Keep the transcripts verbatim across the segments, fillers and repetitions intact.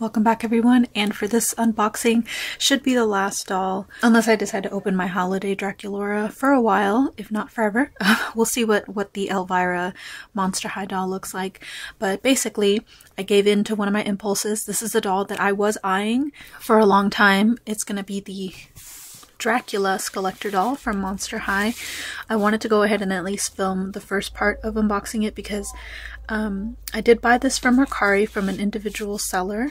Welcome back everyone, and for this unboxing, should be the last doll, unless I decide to open my Hallow Day Draculaura for a while, if not forever. We'll see what, what the Elvira Monster High doll looks like, but basically, I gave in to one of my impulses. This is a doll that I was eyeing for a long time. It's gonna be the Dracula Skullector doll from Monster High. I wanted to go ahead and at least film the first part of unboxing it because um, I did buy this from Mercari from an individual seller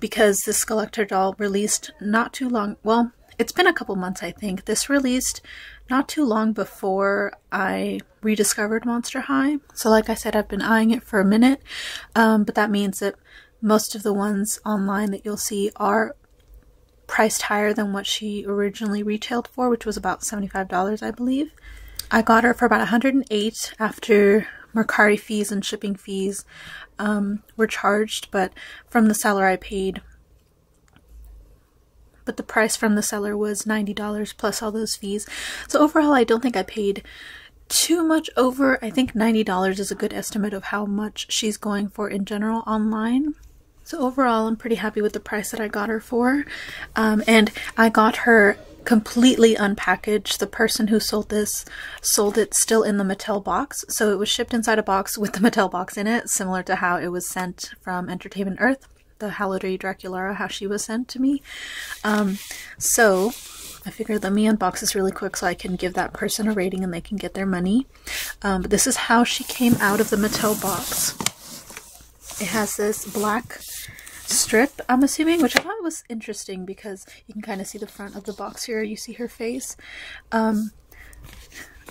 because this Skullector doll released not too long, well, it's been a couple months I think. This released not too long before I rediscovered Monster High. So like I said, I've been eyeing it for a minute, um, but that means that most of the ones online that you'll see are priced higher than what she originally retailed for, which was about seventy-five dollars, I believe. I got her for about one hundred eight dollars after Mercari fees and shipping fees um, were charged, but from the seller I paid. But the price from the seller was ninety dollars plus all those fees. So overall, I don't think I paid too much over. I think ninety dollars is a good estimate of how much she's going for in general online. So overall, I'm pretty happy with the price that I got her for. Um, and I got her completely unpackaged. The person who sold this sold it still in the Mattel box. So it was shipped inside a box with the Mattel box in it, similar to how it was sent from Entertainment Earth, the Hallow Day Draculaura, how she was sent to me. Um, so I figured, let me unbox this really quick so I can give that person a rating and they can get their money. Um, but this is how she came out of the Mattel box. It has this black strip, I'm assuming, which I thought was interesting because you can kind of see the front of the box here. You see her face. Um,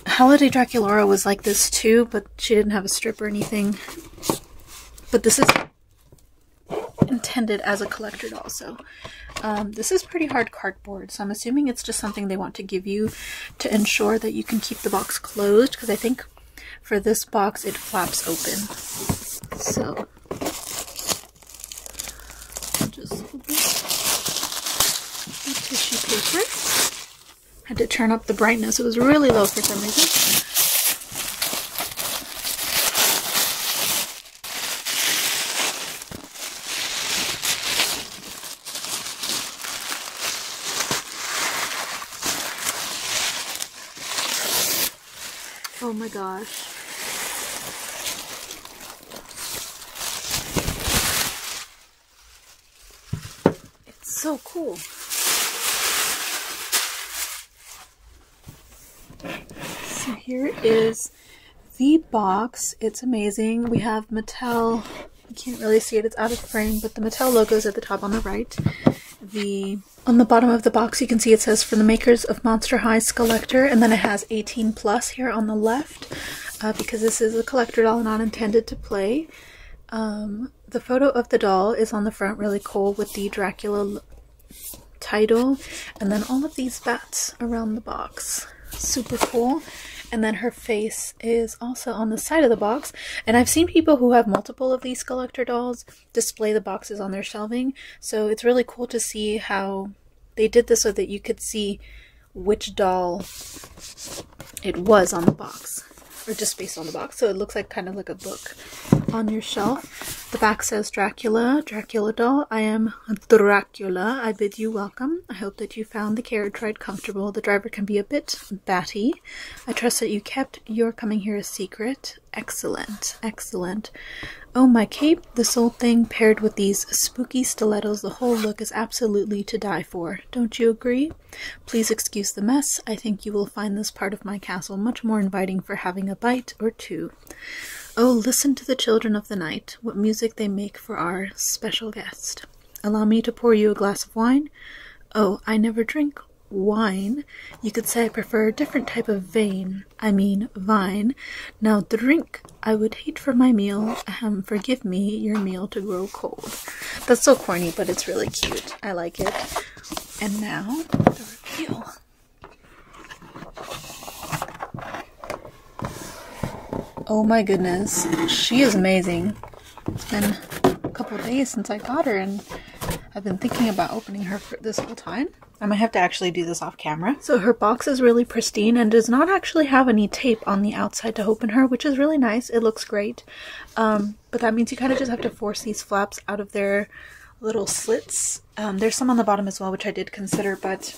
Hallow Day Draculaura was like this too, but she didn't have a strip or anything. But this is intended as a collector doll, so um, this is pretty hard cardboard, so I'm assuming it's just something they want to give you to ensure that you can keep the box closed, because I think for this box it flaps open. So tissue paper. I had to turn up the brightness. It was really low for some reason. Oh my gosh. It's so cool. So here is the box. It's amazing. We have Mattel. You can't really see it. It's out of frame, but the Mattel logo is at the top on the right. The on the bottom of the box, you can see it says for the makers of Monster High Skullector, and then it has eighteen plus here on the left uh, because this is a collector doll not intended to play. Um, the photo of the doll is on the front, really cool, with the Dracula title, and then all of these bats around the box. Super cool. And then her face is also on the side of the box, and I've seen people who have multiple of these Skullector dolls display the boxes on their shelving, so it's really cool to see how they did this so that you could see which doll it was on the box, or just based on the box, so it looks like kind of like a book on your shelf. The back says Dracula, Dracula doll. I am Dracula. I bid you welcome. I hope that you found the carriage ride comfortable. The driver can be a bit batty. I trust that you kept your coming here a secret. Excellent, excellent. Oh, my cape. This whole thing paired with these spooky stilettos. The whole look is absolutely to die for. Don't you agree? Please excuse the mess. I think you will find this part of my castle much more inviting for having a bite or two. Oh, listen to the children of the night, what music they make for our special guest. Allow me to pour you a glass of wine. Oh, I never drink wine. You could say I prefer a different type of vein. I mean, vine. Now drink. I would hate for my meal, um, forgive me, your meal to grow cold. That's so corny, but it's really cute. I like it. And now, the reveal. Oh my goodness, she is amazing. It's been a couple of days since I got her, and I've been thinking about opening her for this whole time. I might have to actually do this off camera. So her box is really pristine and does not actually have any tape on the outside to open her, which is really nice. It looks great, um, but that means you kind of just have to force these flaps out of their little slits. Um, there's some on the bottom as well, which I did consider, but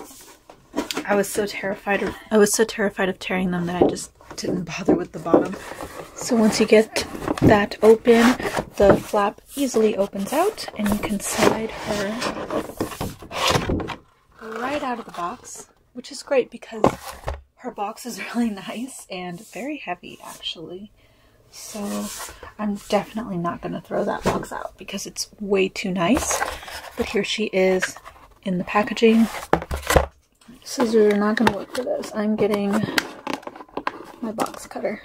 I was so terrified of, I was so terrified of tearing them that I just didn't bother with the bottom. So once you get that open, the flap easily opens out and you can slide her right out of the box, which is great because her box is really nice and very heavy actually. So I'm definitely not going to throw that box out because it's way too nice. But here she is in the packaging. Scissors are not going to work for this. I'm getting my box cutter.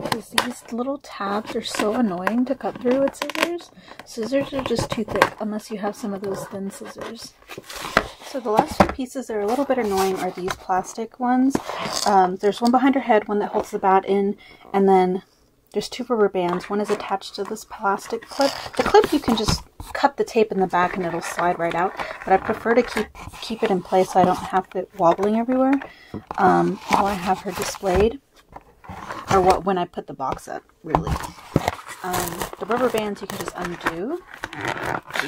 Because these little tabs are so annoying to cut through with scissors. Scissors are just too thick unless you have some of those thin scissors. So the last few pieces that are a little bit annoying are these plastic ones. Um, there's one behind her head, one that holds the bat in, and then there's two rubber bands. One is attached to this plastic clip. The clip you can just cut the tape in the back and it'll slide right out, but I prefer to keep keep it in place so I don't have it wobbling everywhere um, while I have her displayed, or what when I put the box up, really. Um, the rubber bands you can just undo.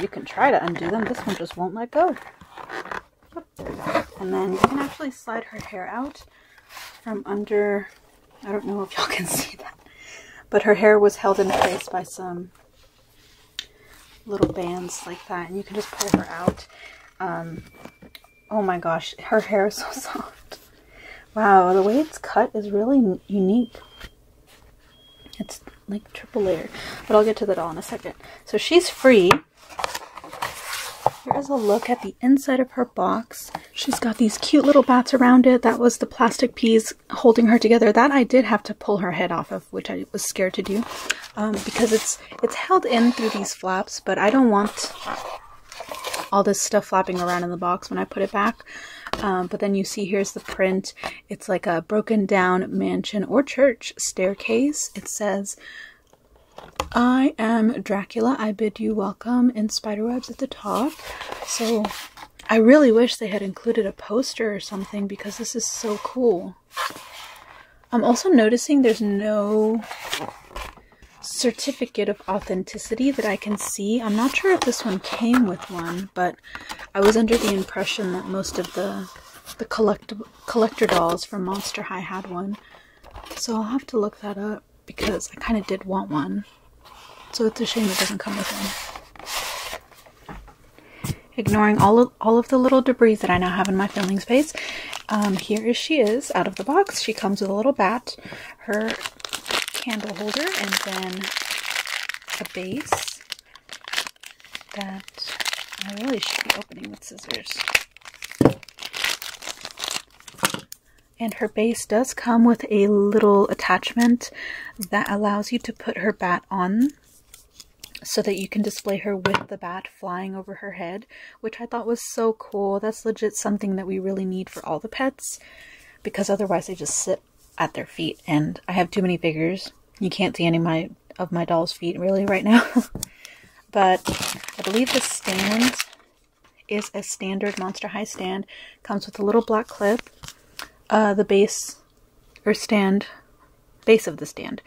You can try to undo them. This one just won't let go. And then you can actually slide her hair out from under. I don't know if y'all can see that, but her hair was held in place by some little bands like that, and you can just pull her out. Um, oh my gosh, her hair is so soft. Wow, the way it's cut is really unique. It's like triple layer, but I'll get to that all in a second. So she's free. Here's a look at the inside of her box. She's got these cute little bats around it. That was the plastic piece holding her together. That I did have to pull her head off of, which I was scared to do, um, because it's it's held in through these flaps, but I don't want all this stuff flapping around in the box when I put it back. Um, but then you see here's the print. It's like a broken down mansion or church staircase. It says, "I am Dracula, I bid you welcome," in spiderwebs at the top. So I really wish they had included a poster or something because this is so cool. I'm also noticing there's no certificate of authenticity that I can see. I'm not sure if this one came with one, but I was under the impression that most of the, the collect collector dolls from Monster High had one. So I'll have to look that up, because I kind of did want one. So it's a shame it doesn't come with one. Ignoring all of, all of the little debris that I now have in my filming space, um, here is she is out of the box. She comes with a little bat, her candle holder, and then a base that I really should be opening with scissors. And her base does come with a little attachment that allows you to put her bat on so that you can display her with the bat flying over her head, which I thought was so cool. That's legit something that we really need for all the pets, because otherwise they just sit at their feet, and I have too many figures. You can't see any of my, of my doll's feet really right now. But I believe this stand is a standard Monster High stand. Comes with a little black clip. Uh, the base, or stand, base of the stand,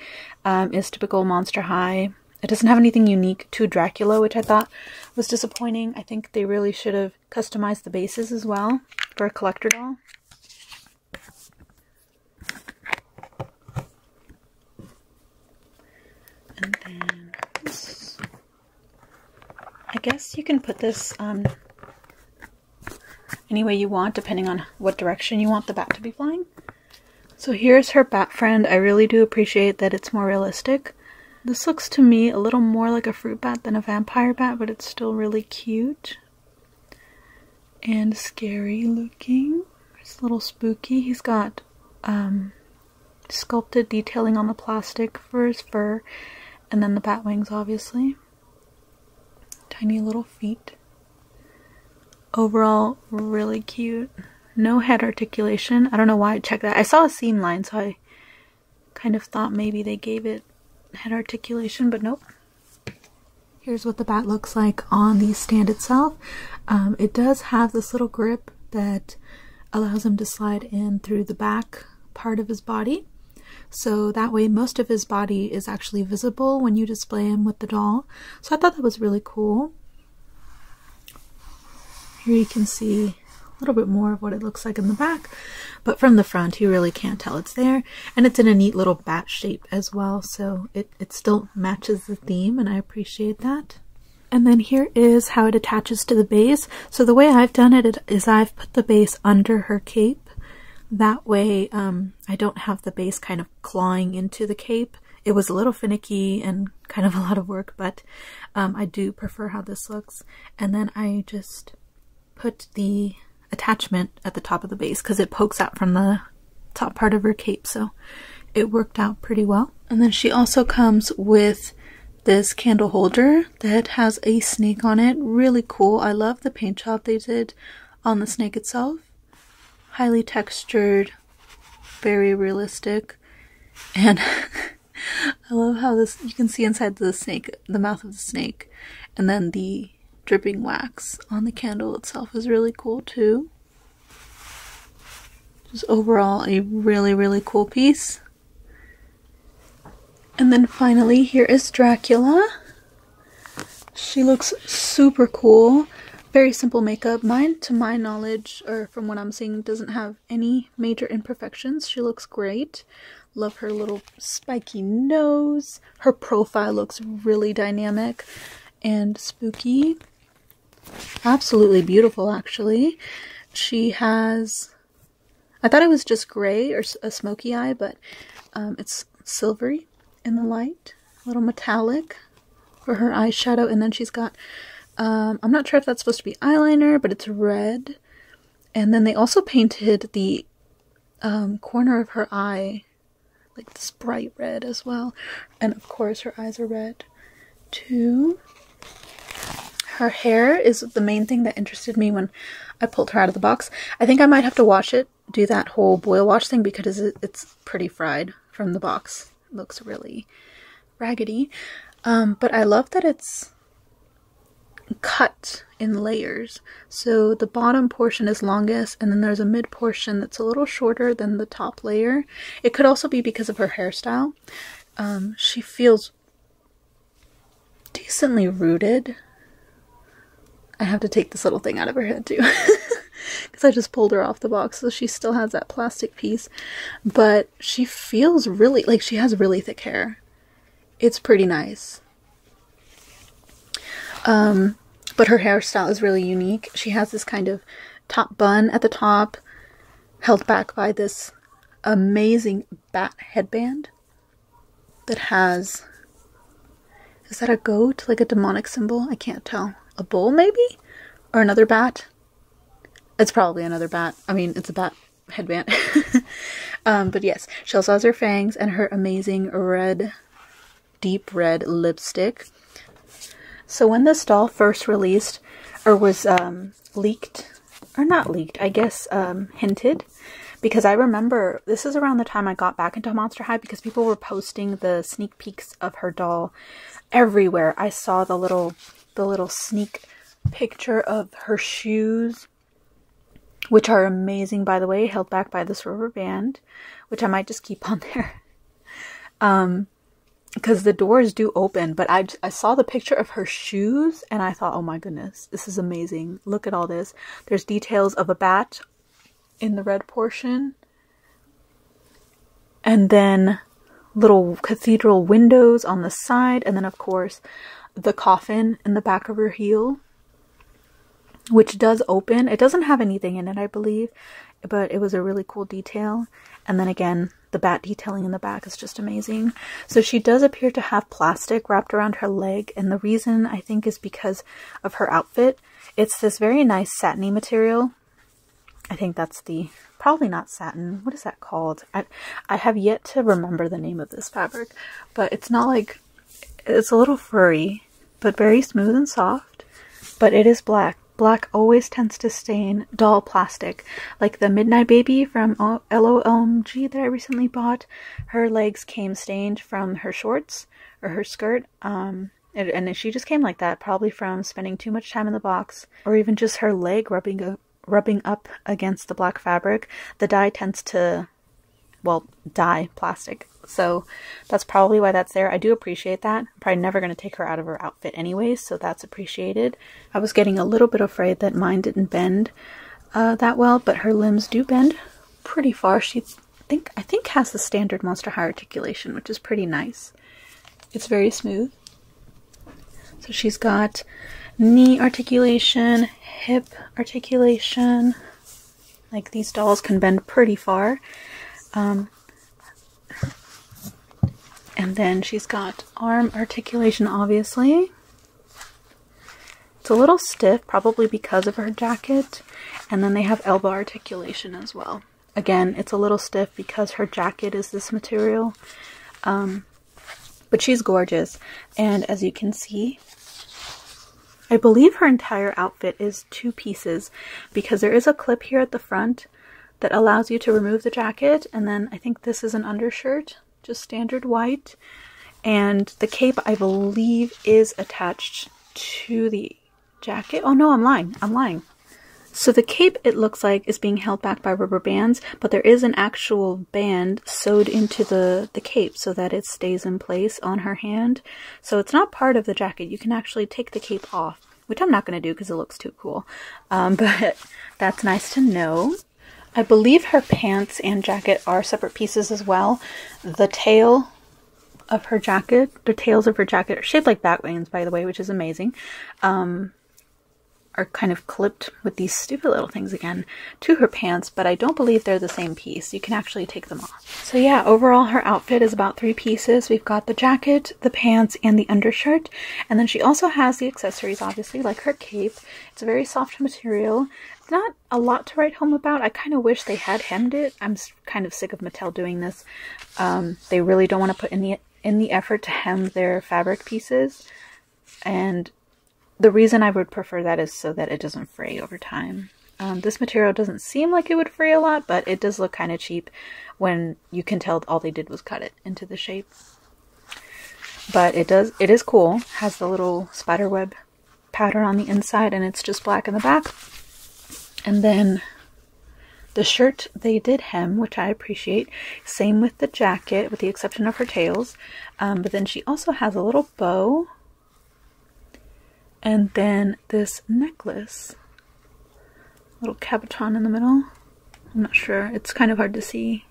um, is typical Monster High. It doesn't have anything unique to Dracula, which I thought was disappointing. I think they really should have customized the bases as well for a collector doll. And then this. I guess you can put this um, any way you want, depending on what direction you want the bat to be flying. So here's her bat friend. I really do appreciate that it's more realistic. This looks to me a little more like a fruit bat than a vampire bat, but it's still really cute and scary looking. It's a little spooky. He's got um, sculpted detailing on the plastic for his fur, and then the bat wings, obviously. Tiny little feet. Overall, really cute. No head articulation. I don't know why I checked that. I saw a seam line, so I kind of thought maybe they gave it head articulation, but nope. Here's what the bat looks like on the stand itself. Um, it does have this little grip that allows him to slide in through the back part of his body. so that way most of his body is actually visible when you display him with the doll. So I thought that was really cool. Here you can see a little bit more of what it looks like in the back, but from the front you really can't tell it's there, and it's in a neat little bat shape as well, so it, it still matches the theme, and I appreciate that. And then here is how it attaches to the base. So the way I've done it is I've put the base under her cape. That way um, I don't have the base kind of clawing into the cape. It was a little finicky and kind of a lot of work, but um, I do prefer how this looks. And then I just put the attachment at the top of the base because it pokes out from the top part of her cape, so it worked out pretty well. And then she also comes with this candle holder that has a snake on it. Really cool. I love the paint job they did on the snake itself. Highly textured, very realistic, and I love how this, you can see inside the snake, the mouth of the snake, and then the dripping wax on the candle itself is really cool too. Just overall a really, really cool piece. And then finally, here is Dracula. She looks super cool. Very simple makeup. Mine, to my knowledge, or from what I'm seeing, doesn't have any major imperfections. She looks great. Love her little spiky nose. Her profile looks really dynamic and spooky. Absolutely beautiful, actually. She has... I thought it was just gray or a smoky eye, but um, it's silvery in the light, a little metallic for her eyeshadow, and then she's got um I'm not sure if that's supposed to be eyeliner, but it's red. And then they also painted the um corner of her eye like this bright red as well, and of course her eyes are red too. Her hair is the main thing that interested me when I pulled her out of the box. I think I might have to wash it, do that whole boil wash thing, because it's pretty fried from the box. Looks really raggedy, um, but I love that it's cut in layers. So the bottom portion is longest, and then there's a mid portion that's a little shorter than the top layer. It could also be because of her hairstyle. Um, she feels decently rooted. I have to take this little thing out of her head too, because I just pulled her off the box, so she still has that plastic piece, but she feels really, like she has really thick hair. It's pretty nice. Um, but her hairstyle is really unique. She has this kind of top bun at the top, held back by this amazing bat headband that has, is that a goat? Like a demonic symbol? I can't tell. A bull maybe? Or another bat? It's probably another bat. I mean, it's a bat headband. um, but yes, she also has her fangs and her amazing red, deep red lipstick. So when this doll first released, or was um, leaked, or not leaked, I guess um, hinted, because I remember this is around the time I got back into Monster High, because people were posting the sneak peeks of her doll everywhere. I saw the little, the little sneak picture of her shoes, which are amazing, by the way, held back by this rubber band, which I might just keep on there. Um, because the doors do open, but I, I saw the picture of her shoes, and I thought, oh my goodness, this is amazing. Look at all this. There's details of a bat in the red portion, and then little cathedral windows on the side, and then, of course, the coffin in the back of her heel, which does open. It doesn't have anything in it, I believe, but it was a really cool detail. And then again, the bat detailing in the back is just amazing. So she does appear to have plastic wrapped around her leg, and the reason I think is because of her outfit. It's this very nice satiny material. I think that's the, probably not satin, what is that called? I, I have yet to remember the name of this fabric, but it's not like, it's a little furry, but very smooth and soft, but it is black. Black always tends to stain doll plastic. Like the Midnight Baby from LOL O M G that I recently bought, her legs came stained from her shorts or her skirt. Um, and, and she just came like that, probably from spending too much time in the box, or even just her leg rubbing, rubbing up against the black fabric. The dye tends to well, dye plastic. So that's probably why that's there. I do appreciate that. I'm probably never going to take her out of her outfit anyway, so that's appreciated. I was getting a little bit afraid that mine didn't bend uh, that well, but her limbs do bend pretty far. She think I think has the standard Monster High articulation, which is pretty nice. It's very smooth. So she's got knee articulation, hip articulation. Like, these dolls can bend pretty far. Um, and then she's got arm articulation, obviously. It's a little stiff, probably because of her jacket. And then they have elbow articulation as well. Again, it's a little stiff because her jacket is this material. Um, but she's gorgeous. And as you can see, I believe her entire outfit is two pieces, because there is a clip here at the front that allows you to remove the jacket, and then I think this is an undershirt, just standard white, and the cape I believe is attached to the jacket. Oh no, I'm lying, I'm lying. So the cape, it looks like, is being held back by rubber bands, but there is an actual band sewed into the, the cape so that it stays in place on her hand. So it's not part of the jacket. You can actually take the cape off, which I'm not going to do because it looks too cool. Um, but that's nice to know. I believe her pants and jacket are separate pieces as well. The tail of her jacket, the tails of her jacket are shaped like bat wings, by the way, which is amazing. Um... are kind of clipped with these stupid little things again to her pants, but I don't believe they're the same piece. You can actually take them off. So yeah, overall her outfit is about three pieces. We've got the jacket, the pants, and the undershirt, and then she also has the accessories, obviously, like her cape. It's a very soft material. It's not a lot to write home about. I kind of wish they had hemmed it. I'm kind of sick of Mattel doing this. Um, they really don't want to put in the, in the effort to hem their fabric pieces, and the reason I would prefer that is so that it doesn't fray over time. Um, this material doesn't seem like it would fray a lot, but it does look kind of cheap when you can tell all they did was cut it into the shape. But it does, it is cool. Has the little spiderweb pattern on the inside, and it's just black in the back. And then the shirt they did hem, which I appreciate. Same with the jacket, with the exception of her tails. Um, but then she also has a little bow. And then this necklace, little caboton in the middle. I'm not sure, it's kind of hard to see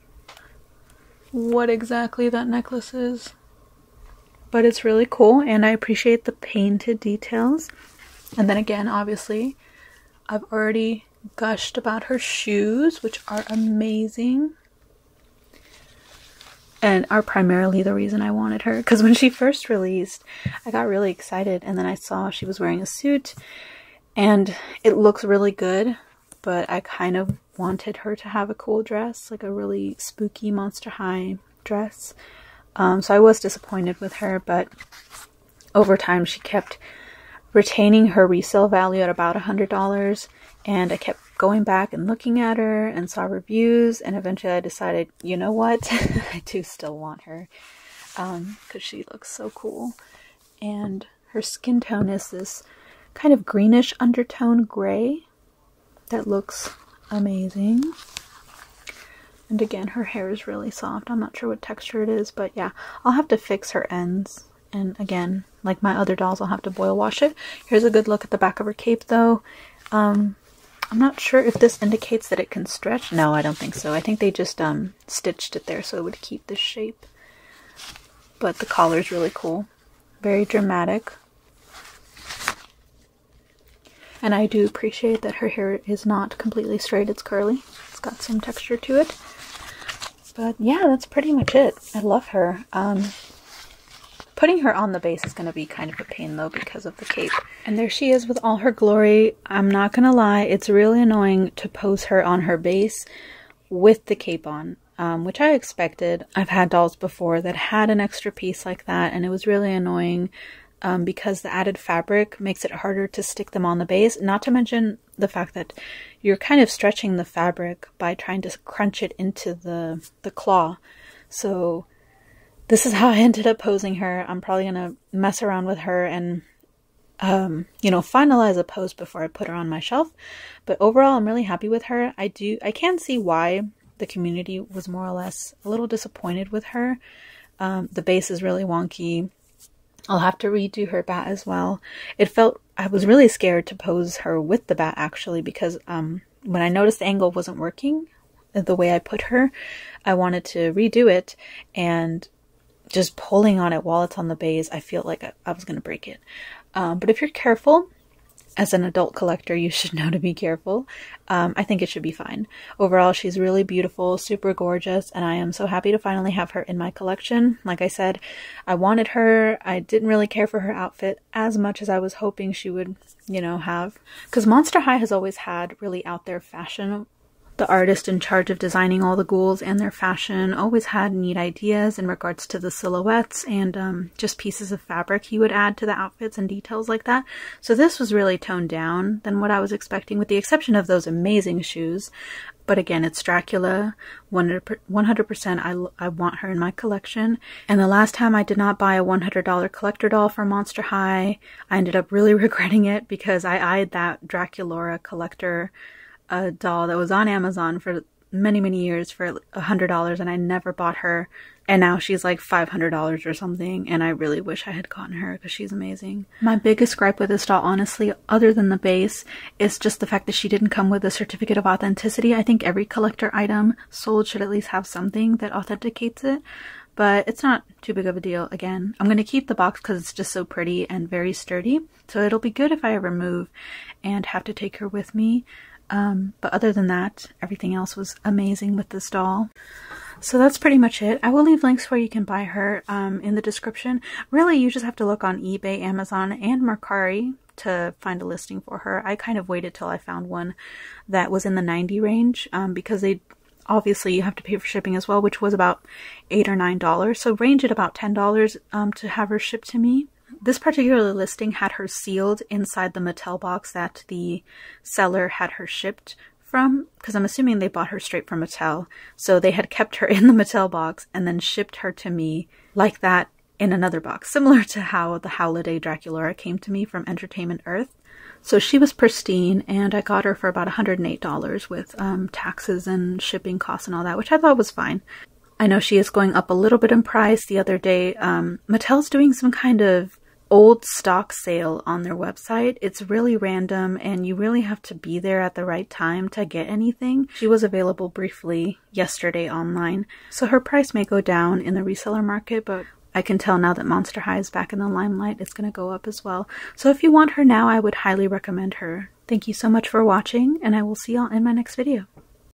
what exactly that necklace is, but it's really cool, and I appreciate the painted details. And then again, obviously, I've already gushed about her shoes, which are amazing, and are primarily the reason I wanted her, because when she first released, I got really excited, and then I saw she was wearing a suit, and it looks really good, but I kind of wanted her to have a cool dress, like a really spooky Monster High dress. Um, so I was disappointed with her, but over time she kept retaining her resale value at about a hundred dollars, and I kept going back and looking at her and saw reviews, and eventually I decided, you know what, I do still want her, um, because she looks so cool. And her skin tone is this kind of greenish undertone gray that looks amazing. And again, her hair is really soft. I'm not sure what texture it is, but yeah, I'll have to fix her ends. And again, like my other dolls, I'll have to boil wash it. Here's a good look at the back of her cape, though. Um, I'm not sure if this indicates that it can stretch. No, I don't think so. I think they just um, stitched it there so it would keep the shape. But the collar is really cool. Very dramatic. And I do appreciate that her hair is not completely straight. It's curly. It's got some texture to it. But yeah, that's pretty much it. I love her. Um, Putting her on the base is going to be kind of a pain, though, because of the cape. And there she is with all her glory. I'm not going to lie, it's really annoying to pose her on her base with the cape on, um, which I expected. I've had dolls before that had an extra piece like that, and it was really annoying um, because the added fabric makes it harder to stick them on the base, not to mention the fact that you're kind of stretching the fabric by trying to crunch it into the, the claw. So this is how I ended up posing her. I'm probably going to mess around with her and, um, you know, finalize a pose before I put her on my shelf. But overall, I'm really happy with her. I do, I can see why the community was more or less a little disappointed with her. Um, the base is really wonky. I'll have to redo her bat as well. It felt, I was really scared to pose her with the bat actually, because um, when I noticed the angle wasn't working the way I put her, I wanted to redo it, and just pulling on it while it's on the base, I feel like I, I was going to break it. Um, but if you're careful, as an adult collector, you should know to be careful. Um, I think it should be fine. Overall, she's really beautiful, super gorgeous, and I am so happy to finally have her in my collection. Like I said, I wanted her. I didn't really care for her outfit as much as I was hoping she would, you know, have. Because Monster High has always had really out there fashion. The artist in charge of designing all the ghouls and their fashion always had neat ideas in regards to the silhouettes and um, just pieces of fabric he would add to the outfits and details like that. So this was really toned down than what I was expecting, with the exception of those amazing shoes. But again, it's Dracula, one hundred percent I, I want her in my collection. And the last time I did not buy a one hundred dollar collector doll for Monster High, I ended up really regretting it, because I eyed that Draculaura collector a doll that was on Amazon for many many years for a hundred dollars, and I never bought her, and now she's like five hundred dollars or something, and I really wish I had gotten her because she's amazing. My biggest gripe with this doll, honestly, other than the base, is just the fact that she didn't come with a certificate of authenticity. I think every collector item sold should at least have something that authenticates it, but it's not too big of a deal. Again, I'm going to keep the box because it's just so pretty and very sturdy, so it'll be good if I ever move and have to take her with me. Um, but other than that, everything else was amazing with this doll. So that's pretty much it. I will leave links where you can buy her um, in the description. Really, you just have to look on eBay, Amazon, and Mercari to find a listing for her. I kind of waited till I found one that was in the ninety range um, because they obviously you have to pay for shipping as well, which was about eight or nine dollars. So range at about ten dollars um, to have her shipped to me. This particular listing had her sealed inside the Mattel box that the seller had her shipped from, because I'm assuming they bought her straight from Mattel. So they had kept her in the Mattel box and then shipped her to me like that in another box, similar to how the Hallow Day Draculaura came to me from Entertainment Earth. So she was pristine, and I got her for about one hundred eight dollars with um, taxes and shipping costs and all that, which I thought was fine. I know she is going up a little bit in price. The other day, um, Mattel's doing some kind of old stock sale on their website. It's really random, and you really have to be there at the right time to get anything. She was available briefly yesterday online, so her price may go down in the reseller market, but I can tell now that Monster High is back in the limelight, it's going to go up as well. So if you want her now, I would highly recommend her. Thank you so much for watching, and I will see y'all in my next video.